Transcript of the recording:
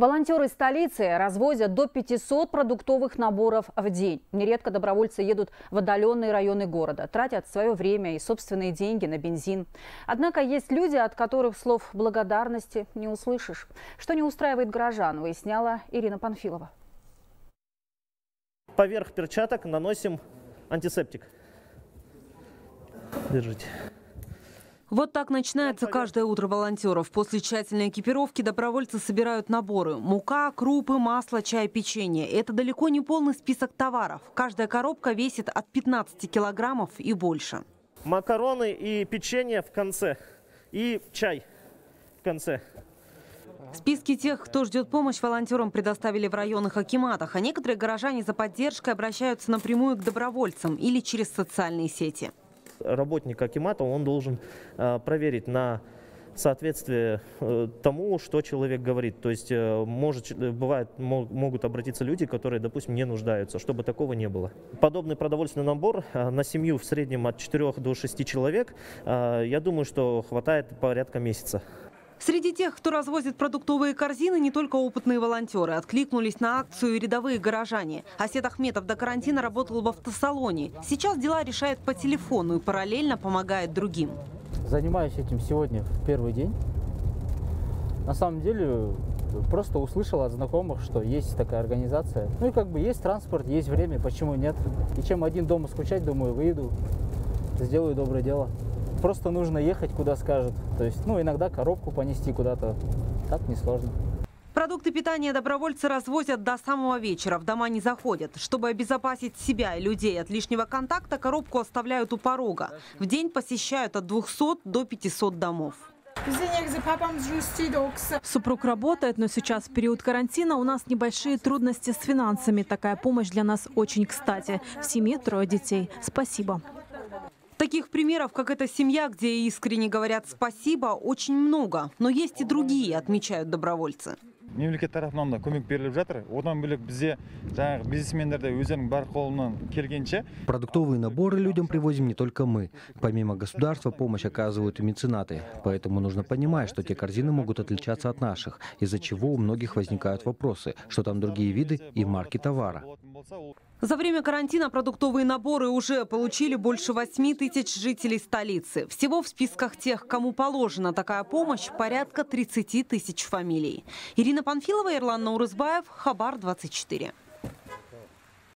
Волонтеры столицы развозят до 500 продуктовых наборов в день. Нередко добровольцы едут в отдаленные районы города, тратят свое время и собственные деньги на бензин. Однако есть люди, от которых слов благодарности не услышишь. Что не устраивает горожан, выясняла Ирина Панфилова. Поверх перчаток наносим антисептик. Держите. Вот так начинается каждое утро волонтеров. После тщательной экипировки добровольцы собирают наборы. Мука, крупы, масло, чай, печенье. Это далеко не полный список товаров. Каждая коробка весит от 15 килограммов и больше. Макароны и печенье в конце. И чай в конце. Списки тех, кто ждет помощь, волонтерам предоставили в районных акиматах. А некоторые горожане за поддержкой обращаются напрямую к добровольцам или через социальные сети. Работник акимата, он должен проверить на соответствие тому, что человек говорит. То есть могут обратиться люди, которые, допустим, не нуждаются, чтобы такого не было. Подобный продовольственный набор на семью в среднем от 4 до 6 человек, я думаю, что хватает порядка месяца. Среди тех, кто развозит продуктовые корзины, не только опытные волонтеры. Откликнулись на акцию и рядовые горожане. Осет Ахметов до карантина работал в автосалоне. Сейчас дела решает по телефону и параллельно помогает другим. Занимаюсь этим сегодня в первый день. На самом деле просто услышал от знакомых, что есть такая организация. Ну и как бы есть транспорт, есть время, почему нет. И чем один дома скучать, думаю, выйду, сделаю доброе дело. Просто нужно ехать, куда скажут. То есть, иногда коробку понести куда-то. Так несложно. Продукты питания добровольцы развозят до самого вечера. В дома не заходят. Чтобы обезопасить себя и людей от лишнего контакта, коробку оставляют у порога. В день посещают от 200 до 500 домов. Супруг работает, но сейчас в период карантина у нас небольшие трудности с финансами. Такая помощь для нас очень кстати. В семье 3 детей. Спасибо. Таких примеров, как эта семья, где искренне говорят «спасибо», очень много. Но есть и другие, отмечают добровольцы. Продуктовые наборы людям привозим не только мы. Помимо государства помощь оказывают и меценаты. Поэтому нужно понимать, что те корзины могут отличаться от наших, из-за чего у многих возникают вопросы, что там другие виды и марки товара. За время карантина продуктовые наборы уже получили больше 8000 жителей столицы. Всего в списках тех, кому положена такая помощь, порядка 30 тысяч фамилий. Ирина Панфилова, Ерлан Наурызбаев, Хабар 24.